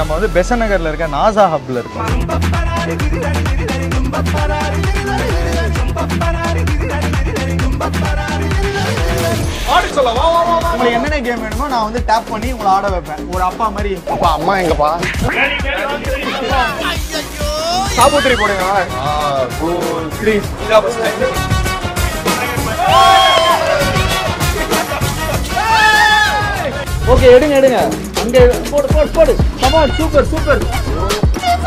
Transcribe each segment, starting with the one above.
நம்ம வந்து பெசநகர்ல இருக்க நாசா ஹப்ல இருக்கோம். ஆடி சொல்லவா உங்களுக்கு என்னென்ன கேம் வேணுமோ நான் வந்து டேப் பண்ணி உங்களை ஆட வைப்பேன். ஒரு அப்பா மாதிரி அப்பா அம்மா எங்கப்பா சாபோத்ரி போடுங்க. ப்ளூ 3 இல்ல பஸ் ஓகே எடுங்க எடுங்க. Port, port, port. Come on, super, super. It's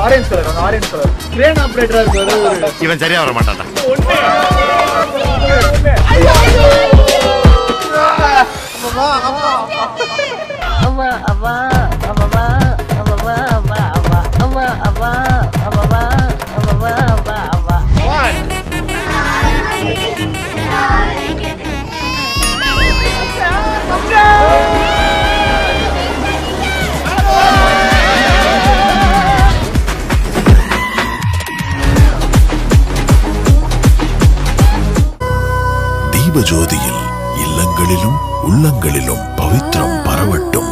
orange color, orange color. Crane operator color. Even Jariya or Matata. ஜோதியில் இல்லங்களிலும் உள்ளங்களிலும் பவித்ரம் பரவட்டும்.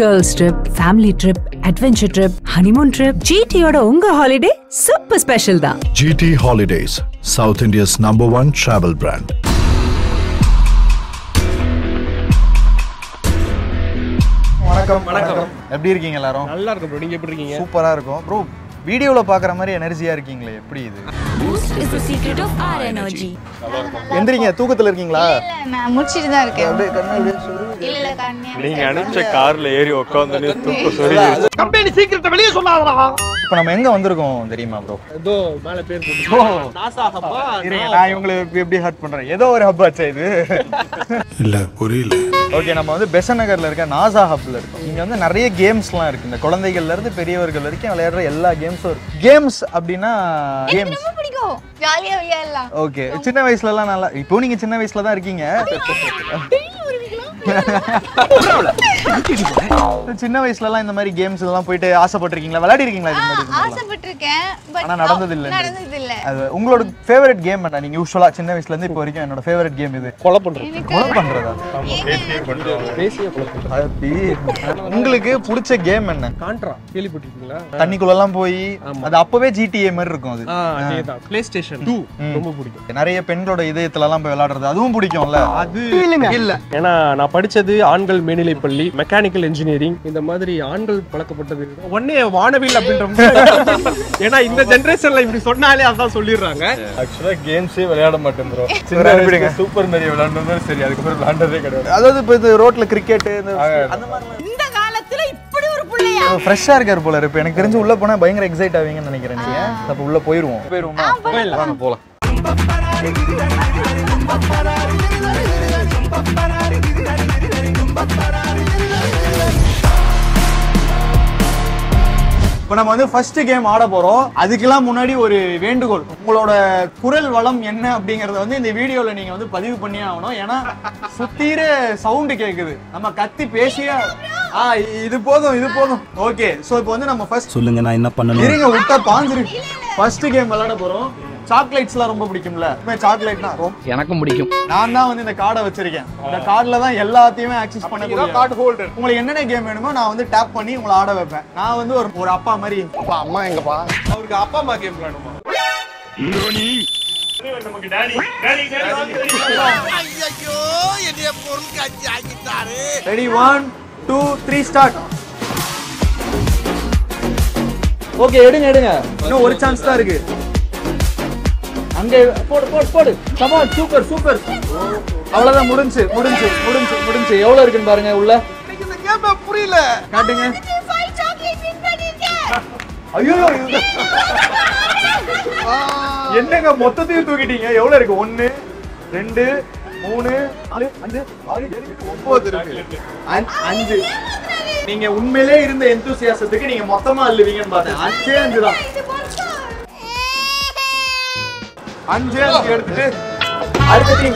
Girls trip, family trip, adventure trip, honeymoon trip, GTயோட உங்க holiday super special தான். GT Holidays, South India's #1 travel brand. வணக்கம் வணக்கம். எப்படி இருக்கீங்க எல்லாரும்? நல்லா இருக்கு bro. நீங்க எப்படி இருக்கீங்க? சூப்பரா இருக்கும் bro. வீடியோல பாக்குற மாதிரி எனர்ஜியா இருக்கீங்களே, எப்படி இது? Boost is the secret of our energy. எந்திரீங்க, தூக்கத்துல இருக்கீங்களா? இல்ல, நான் முடிச்சிட்டு தான் இருக்கேன். அப்படியே கண்ணை அப்படியே சொருங்க. இல்ல கண்ணே. நீங்க அனுப்பிச்ச கார்ல ஏறி உட்கார்ந்தனே தூக்கு சொருகிடுச்சு. கம்பெனி சீக்ரெட் வெளிய சொல்லாதடா. இப்போ நம்ம எங்க வந்திருக்கோம் தெரியுமா bro? ஏதோ மேல பேர் போட்டு நாசா ஹப்பா. நான் இவங்களை எப்படி ஹர்ட் பண்றேன்? ஏதோ ஒரு ஹப் ஆச்சே இது. இல்ல புரியல. ஓகே, நம்ம வந்து பெசநகர்ல இருக்க நாசா ஹப்ல இருக்கோம். இங்க வந்து நிறைய கேம்ஸ்லாம் இருக்கு. இந்த குழந்தைகள்ல இருந்து பெரியவர்கள் வரைக்கும் விளையாடுற எல்லா கேம்ஸும் இருக்கு. கேம்ஸ் அப்படினா கேம்ஸ் ரொம்ப பிடிக்கும். ஜாலியா விளையாடலாம். ஓகே, சின்ன வயசுல எல்லாம் நல்லா. இப்போ நீங்க சின்ன வயசுல தான் இருக்கீங்க. சின்ன வயசுல எல்லாம் இந்த மாதிரி கேம்ஸ் எல்லாம் போயிடு ஆசைப்பட்டிருக்கீங்களா? விளையாடி இருக்கீங்களா இது மாதிரி? ஆசைப்பட்டிருக்கேன், பட் ஆனா நடந்தது இல்ல. நடந்தது இல்ல. அது உங்களோட ஃபேவரட் கேம் என்ன? நீங்க யூசுவலா சின்ன வயசுல இருந்து இப்போ வரைக்கும் என்னோட ஃபேவரட் கேம் இது. கொலை பண்றது. கொலை பண்றதா? உங்களுக்கு பிடிச்ச கேம் என்ன? கான்ட்ரா கேள்விப்பட்டிருக்கீங்களா? தண்ணிக்குள்ள எல்லாம் போய் அது அப்பவே GTA மாதிரி இருக்கும். அது அதேதான். PlayStation 2 ரொம்ப பிடிக்கும். நிறைய பெண்களோட இதயத்துல எல்லாம் போய் விளையாடுறது அதுவும் பிடிக்கும்ல? அது இல்ல, ஏன்னா நான் படிச்சது ஆண்கள் மேல்நிலைப் பள்ளி, மெக்கானிக்கல் இன்ஜினியரிங், இந்த மாதிரி ஆண்கள் பழக்கப்பட்டது. ஒண்ணே வானவில் அப்படின்ற, ஏன்னா இந்த ஜெனரேஷன்ல இப்படி சொன்னாலே அதான் சொல்லிடுறாங்க. ஆக்சுவலா கேம்ஸே விளையாட மாட்டேன் bro. சின்ன விடுங்க, சூப்பர் மேரியோ விளையாடுனதே சரி, அதுக்கு அப்புறம் விளையாண்டதே கிடையாது. அதாவது இப்போ இது ரோட்ல கிரிக்கெட் அந்த மாதிரி இந்த காலத்துல இப்படி ஒரு புள்ளையா ஃப்ரெஷ்ஷா இருக்கார் போல இருக்கு. எனக்கு தெரிஞ்சு உள்ள போனா பயங்கர எக்ஸைட் ஆவீங்கன்னு நினைக்கிறேன். நீங்க அப்ப உள்ள போயிடுவோமா? போயிடலாம், போலாம். இப்போ நம்ம வந்து ஃபர்ஸ்ட் கேம் ஆட போறோம். அதுக்கெல்லாம் முன்னாடி ஒரு வேண்டுகோள், உங்களோட குரல் வளம் என்ன அப்படிங்கறத வந்து இந்த வீடியோல நீங்க வந்து பதிவு பண்ணி ஆகணும். ஏன்னா சுத்தீர சவுண்ட் கேக்குது, நம்ம கத்தி பேசியா இது போதும் இது போதும். ஓகே, சோ இப்போ வந்து நம்ம ஃபர்ஸ்ட் சொல்லுங்க நான் என்ன பண்ணணும். இருங்க விட்டா பாஞ்சிரு. ஃபர்ஸ்ட் கேம் விளையாட போறோம். சாக்லேட்ஸ்லாம் ரொம்ப பிடிக்கும்ல? சாக்லேட்னா ரொம்ப எனக்கும் பிடிக்கும். நான் தான் வந்து இந்த கார்டை வச்சிருக்கேன். இந்த கார்டில் தான் எல்லாத்தையுமே ஆக்சஸ் பண்ணக்கூடிய கார்டு ஹோல்டர். உங்களுக்கு என்னென்ன கேம் வேணுமோ நான் வந்து டேப் பண்ணி உங்களை ஆட வைப்பேன். நான் வந்து ஒரு அப்பா மாதிரி அப்பா அம்மா எங்கப்பா. அவருக்கு அப்பா அம்மா கேம் விளையாடுமா? நமக்கு டாடி டாடி ஐயோ என்னைய பொருள் காட்சி ஆக்கிட்டாரு. Ready 1 2 3 start. ஓகே எடுங்க எடுங்க, இன்னும் ஒரு சான்ஸ் தான் இருக்கு. அங்கே போடு போடு போடு. Come on, super super. அவ்வளவுதான், முடிஞ்சு முடிஞ்சு முடிஞ்சு முடிஞ்சு. எவ்வளவு இருக்குன்னு பாருங்க. உள்ள இந்த கேம் புரியல காட்டுங்க. ஐயோ என்னங்க மொத்தத்தையும் தூக்கிட்டீங்க. எவ்வளவு இருக்கு? 1 2 3 4 5 6 7 8 9 இருக்கு. 5. நீங்க உண்மையிலே இருந்த எந்தூசியாசத்துக்கு நீங்க மொத்தமா அள்ளுவீங்கன்னு பார்த்தேன். 5 தான். 5 எடுத்துட்டு அடுத்து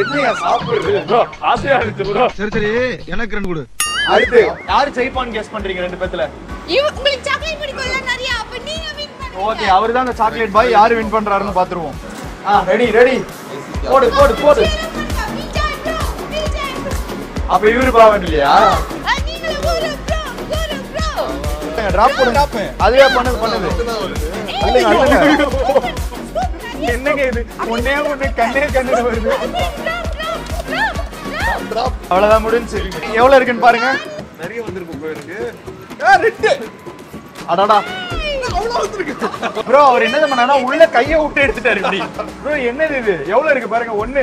என்னையா சாப்பிடுறது bro? ஆசையா இருந்து bro. சரி சரி எனக்கு ரெண்டு கொடு. அடுத்து யார் ஜெய்பான் கெஸ் பண்றீங்க? ரெண்டு பேத்துல உங்களுக்கு சாக்லேட் பிடிக்கும்ல நிறைய, அப்ப நீங்க வின் பண்ணுங்க. ஓகே, அவர்தான் அந்த சாக்லேட் பாய். யார் வின் பண்றாருன்னு பாத்துருவோம். ரெடி ரெடி போடு போடு போடு. அப்ப இவரு பாவம் இல்லையா? நீங்களே bro. டிராப் பண்ணுங்க. அதுவே பண்ணுது. என்னங்க இது? ஒண்ணே கண்ணே வருது. அவ்வளவுதான் முடிஞ்சு. எவ்வளவு இருக்குன்னு பாருங்க. நிறைய வந்திருக்கு போய் இருக்கு. ரெட். அடடா. Bro, அவர் என்ன பண்ணானா உள்ள கையை விட்டு எடுத்துட்டாரு இப்படி. Bro, என்னது இது? எவ்வளவு இருக்கு பாருங்க 1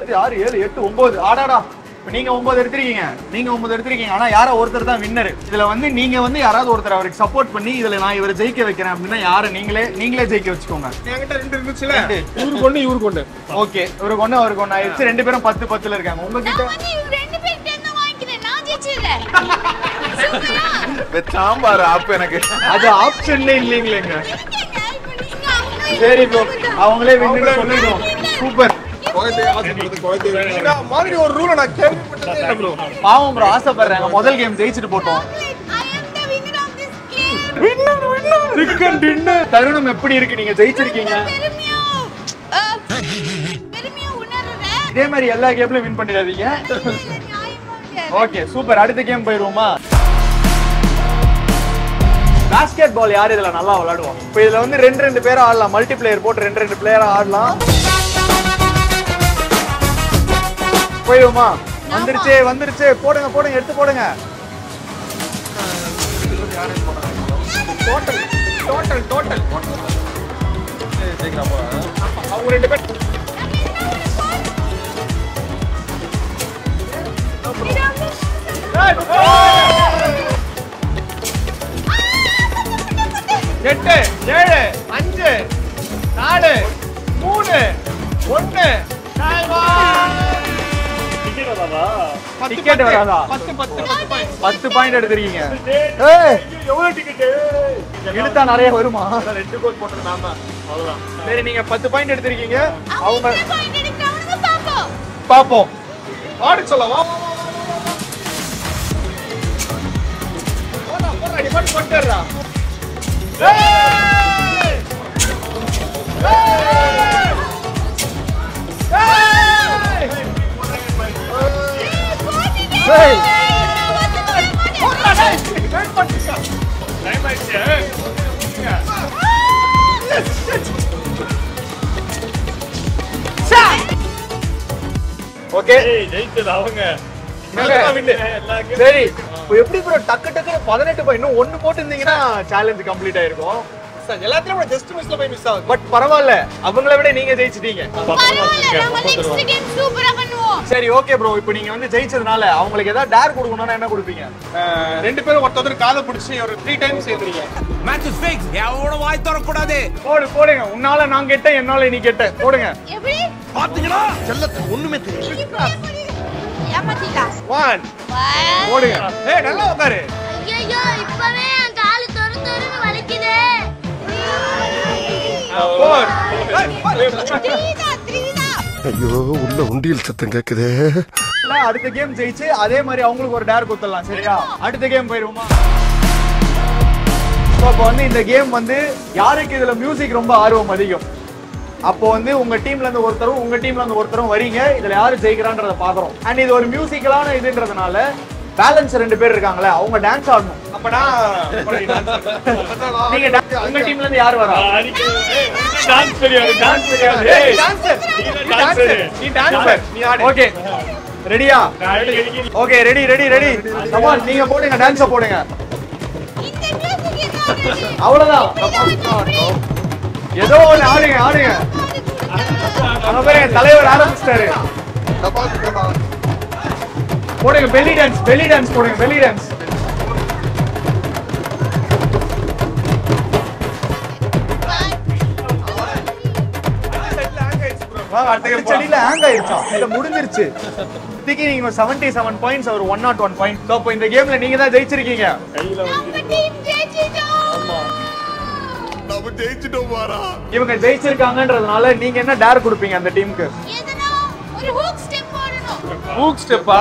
அது 6 7 8 9. ஆடாடா. நீங்க 9 எடுத்துக்கிங்க. நீங்க 9 எடுத்துக்கிங்க. ஆனா யாரோ ஒருத்தர் தான் வின்னர். இதுல வந்து நீங்க வந்து யாராவது ஒருத்தர் அவருக்கு சப்போர்ட் பண்ணி இதுல நான் இவரை ஜெயிக்க வைக்கிறேன் அப்படினா யாரை நீங்களே ஜெயிக்க வெச்சுக்கோங்க. என்கிட்ட ரெண்டு இருந்துச்சுல. இவருக்கு ஒண்ணு இவருக்கு ஒண்ணு. ஓகே. இவருக்கு ஒண்ணு அவருக்கு ஒண்ணு ஆயிடுச்சு. ரெண்டு பேரும் 10 10ல இருக்காங்க. உங்ககிட்ட நான் வந்து ரெண்டு பேர் 10 தான் வாங்கிக்கிறேன். நான் ஜெயிச்சிரேன். சாம்பார் ஆப் எனக்கு அது ஆப்ஷன்ல இல்லீங்களேங்க. சரி ப்ரோ அவங்களே வின்னு சொல்லிடுவோம். சூப்பர். மாதிரி ஒரு ரூல நான் கேள்விப்பட்டதே இல்ல ப்ரோ. பாவம் ப்ரோ ஆசைப்படுறாங்க முதல் கேம் ஜெயிச்சிட்டு போட்டோம். Winner winner chicken dinner. தருணம் எப்படி இருக்கு நீங்க ஜெயிச்சிருக்கீங்க? பெருமையா உணர்றேன். இதே மாதிரி எல்லா கேம்லயும் வின் பண்ணிடாதீங்க. Okay super. அடுத்த கேம் போயிடுவோமா? பாஸ்கெட் பால் யார் இதுல நல்லா விளையாடுவோம். இப்போ இதுல வந்து ரெண்டு பேரா ஆடலாம். மல்டி பிளேயர் போட்டு ரெண்டு பிளேயரா ஆடலாம். போயிடுமா? வந்துருச்சே வந்துருச்சே. போடுங்க போடுங்க எடுத்து போடுங்க. Total total total. அவங்க ரெண்டு பேர் எட்டு 7 5 4 3 1. டிக்கெட் வராதா? 10 பாயிண்ட் எடுத்துறீங்க. ஏய் எவ்வளவு டிக்கெட் எடுத்தா நிறைய வருமா? ரெண்டு கோல் போட்டுறாம அவ்வளவுதான். சரி நீங்க 10 பாயிண்ட் எடுத்துறீங்க. அவங்க பாயிண்ட் எடுக்கறாங்க பாப்போம். பாப்போம். ஆடி சொல்லவா? போடா போடா டிபன் போட்டுறா. ஏய் ஏய் ஏய் போடா டிபன் போட்டுறா. டைம் ஆயிடுச்சு. ஓகே ஜெயிச்சது அவங்க. சரி எப்படி ப்ரோ டக்கு டக்குனு 18 பாயிண்ட் இன்னும் 1 போட்டுந்தீங்கன்னா சேலஞ்ச் கம்ப்ளீட் ஆயிருக்கும். சார் எல்லாத்தையும் நம்ம ஜஸ்ட் மிஸ்ல போய் மிஸ் ஆகும். பட் பரவாயில்ல அவங்கள விட நீங்க ஜெயிச்சிட்டீங்க. பரவாயில்ல நம்ம நெக்ஸ்ட் கேம் சூப்பரா பண்ணுவோம். சரி ஓகே ப்ரோ இப்போ நீங்க வந்து ஜெயிச்சதனால அவங்களுக்கு ஏதாவது டேர் கொடுக்கணும்னா என்ன கொடுப்பீங்க? ரெண்டு பேரும் ஒருத்தர் காலை பிடிச்சி ஒரு 3 டைம்ஸ் ஏத்துறீங்க. Match is fix. யாரோட வாய் தர கூடாது. போடு போடுங்க. உன்னால நான் கேட்டேன் என்னால நீ கேட்ட. போடுங்க. எப்படி? பாத்தீங்களா? செல்லது ஒண்ணுமே தெரியல. ஏமாத்திடா. 1 ஓடுங்க. ஏய் நல்லா பாரு. ஐயோ இப்பவே அந்த கால் தரு தருன்னு வலிக்குதே. 3 ஐயோ உள்ள உண்டியல் சத்தம் கேக்குதே. நான் அடுத்த கேம் ஜெயிச்சு அதே மாதிரி அவங்களுக்கு ஒரு டேர் கொடுத்தலாம். சரியா? அடுத்த கேம் போயிடுவோமா? அப்போ வந்து இந்த கேம் வந்து யாருக்கு இதுல மியூசிக் ரொம்ப ஆர்வம் அதிகம் அப்போ வந்து உங்க டீம்ல இருந்து ஒருத்தரும் உங்க டீம்ல இருந்து ஒருத்தரும் வரீங்க. இதுல யாரு ஜெயிக்கிறான்றத பாக்குறோம். அண்ட் இது ஒரு மியூசிக்கலான இதுன்றதுனால பேலன்ஸ் 2 பேர் இருக்காங்களே அவங்க டான்ஸ் ஆடணும். அப்பனா நீங்க உங்க டீம்ல இருந்து யார் வரா? டான்ஸ் தெரியாது டான்ஸ் தெரியாது. ஏய் டான்சர் நீ டான்சர் நீ ஆடு. ஓகே ரெடியா? Okay ready ready ready. Come on நீங்க போடுங்க டான்ஸ் போடுங்க. அவ்வளவுதான். ஏதோ ஒண்ணு ஆடுங்க ஆடுங்க. தலைவர் ஆரம்பிச்சிட்டாரு. போடுங்க பெல்லி டான்ஸ் பெல்லி டான்ஸ் போடுங்க பெல்லி டான்ஸ். செடியில ஹேங் ஆயிடுச்சா? இல்ல முடிஞ்சிருச்சு. இதுக்கு நீங்க 77 பாயிண்ட்ஸ் அவர் 101 பாயிண்ட். சோ இப்போ இந்த கேம்ல நீங்க தான் ஜெயிச்சிருக்கீங்க. இவங்க ஜெயிச்சிருக்காங்கன்றதுனால நீங்க என்ன டேர் கொடுப்பீங்க அந்த டீமுக்கு? எதனா ஒரு ஹூக் ஸ்டெப் போடணும். ஹூக் ஸ்டெப்பா?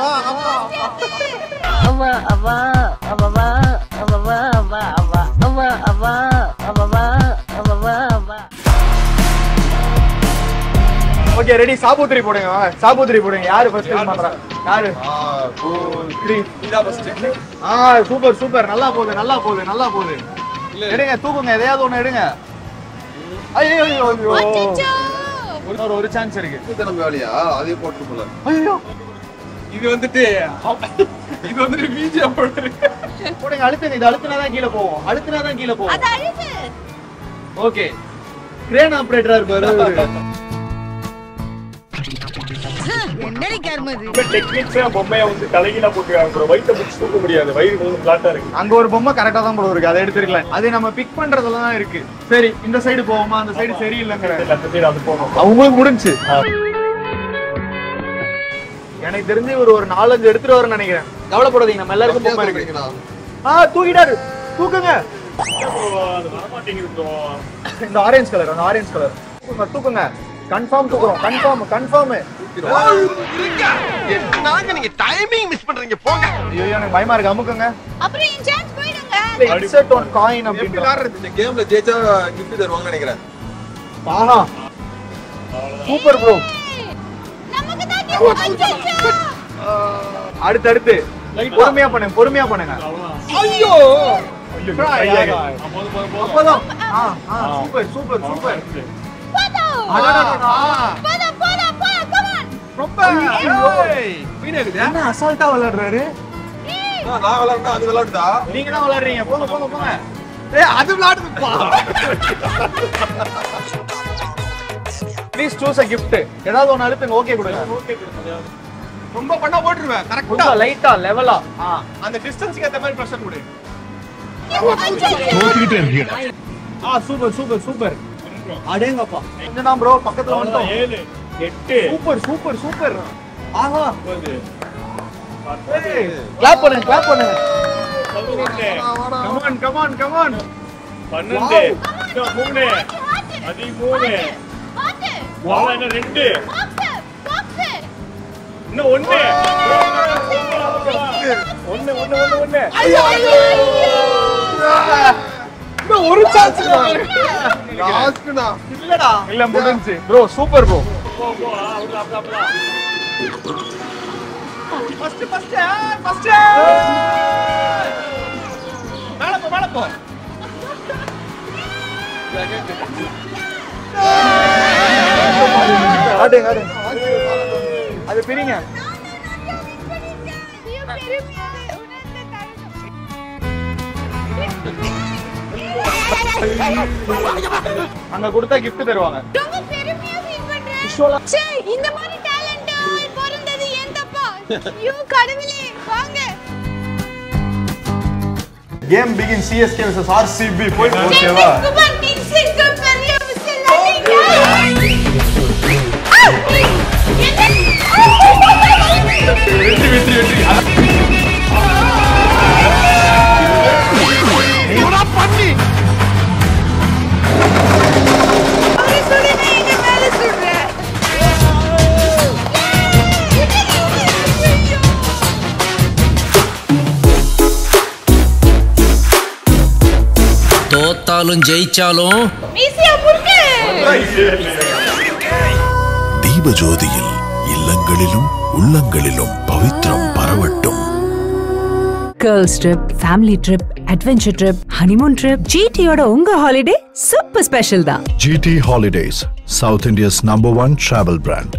அம்மா அம்மா அம்மா அம்மா அம்மா அம்மா அம்மா அம்மா அம்மா அம்மா அம்மா அம்மா. Okay, ready? Sabutri podunga va. Sabutri podunga. Yaar first patra? Yaar? Ah, 2 3. Illa first. Ah, super super. Nalla podhu, nalla podhu, nalla podhu. Edunga, thookunga, edeyadu ona edunga. Ayyo ayyo ayyo. ஒரு chance இருக்கு. இது நம்ம வேலையா? அதே போட்டு போலாம். ஐயோ. இது வந்துட்டு இது வந்து மீஜா போடுறது. போடுங்க அழுத்துங்க. இது அழுத்துனா தான் கீழ போவோம். அழுத்துனா தான் கீழ போவோம். அது அழுத்து. ஓகே. கிரேன் ஆபரேட்டரா இருப்பாரு. என்னடி கர்ம இது? இந்த டெக்னிக்ஸ் பொம்மைய வந்து தலையில போட்டுறாங்க bro. வைட்ட புடிச்சு தூக்க முடியாது. வயிறு கொஞ்சம் பிளாட்டா இருக்கு. அங்க ஒரு பொம்மை கரெக்ட்டா தான் போல இருக்கு. அதை எடுத்துக்கலாம். அது நம்ம பிக் பண்றதுல தான் இருக்கு. சரி, இந்த சைடு போவோமா? அந்த சைடு சரியில்லைங்கற. அந்த சைடு அது போவோம். அவங்களுக்கு முடிஞ்சு. எனக்கு தெரிஞ்சு ஒரு 4-5 எடுத்துட்டு வரேன்னு நினைக்கிறேன். கவலைப்படாதீங்க. நம்ம எல்லாருக்கும் பொம்மை இருக்கு. தூக்கிடாரு. தூக்குங்க. அது வர மாட்டேங்குது bro. இந்த ஆரஞ்சு கலர், அந்த ஆரஞ்சு கலர். தூக்குங்க. கன்ஃபார்ம் தூக்குறோம். Confirm confirm. என்னங்க நீங்க டைமிங் மிஸ் பண்றீங்க போங்க. ஐயோ எனக்கு பயமா இருக்கு. அமுக்குங்க. அப்புறம் இன் சான்ஸ் போயிடுங்க. இன்செட் ஆன் காயின் அப்படிங்க. எல்லாரும் இந்த கேம்ல ஜெயிச்சா கிஃப்ட் தருவாங்க நினைக்கிறேன். ஆஹா. Super bro. நமக்கு தான் கிஃப்ட். அடுத்து அடுத்து பொறுமையா பண்ணுங்க. பொறுமையா பண்ணுங்க. ஐயோ. ஐயோ. அப்போதான். ஆ ஆ சூப்பர் சூப்பர் சூப்பர். போடா. போடா போடா போடா. ரொம்ப வீணாகுது. என்ன அசால்ட்டா விளையாடுறாரு? நான் விளையாடுறேன், அது விளையாடுதா? நீங்க தான் விளையாடுறீங்க. போங்க போங்க போங்க. ஏய் அது விளையாடுதுப்பா. Please choose a gift. ஏதாவது ஒன்னு அழுத்துங்க. ஓகே கொடுங்க. ஓகே கொடுங்க. ரொம்ப பண்ணா போடுறேன். கரெக்ட்டா லைட்டா லெவலா. அந்த டிஸ்டன்ஸ்க்கு ஏத்த மாதிரி பிரஷர் கொடு. ஓடிட்டே இருக்கீடா. Super super super. அடேங்கப்பா. என்னடா bro பக்கத்துல வந்துட்டோம். 7 8. Super super super. ஆஹா. கிளாப் பண்ணுங்க, கிளாப் பண்ணுங்க. Come on come on come on. 12 3 13 8. Wow என்ன 2. Box box. இன்னும் 1. 1 1 1 1. ஐயோ ஐயோ. ஒரு சான்ஸ் லாஸ்ட்னா இல்லடா. இல்ல முடிஞ்சு bro. Super bro. First first first. மேல போ மேல போ. அடே அடே அது பிரிங்க. அங்க கொடுத்தா கிஃப்ட் தருவாங்க. ரொம்ப பெருமையா ஃபீல் பண்றேன். சே இந்த மாதிரி டாலன்ட் பொறந்தது ஏன் தப்பா? யூ கடவுளே வாங்க. Game begin CSK vs RCB. போயிடு ஓகேவா? குமார் டீம் சிஸ்க பெரிய விசில். ஜெயிச்சாலும் தீபஜோதியில் இல்லங்களிலும் உள்ளங்களிலும் பவித்ரம் பரவட்டும். Girls trip, family trip, adventure trip, honeymoon trip, ஜிடியோட உங்க ஹாலிடே சூப்பர் ஸ்பெஷல் தான். GT Holidays, South India's #1 travel brand.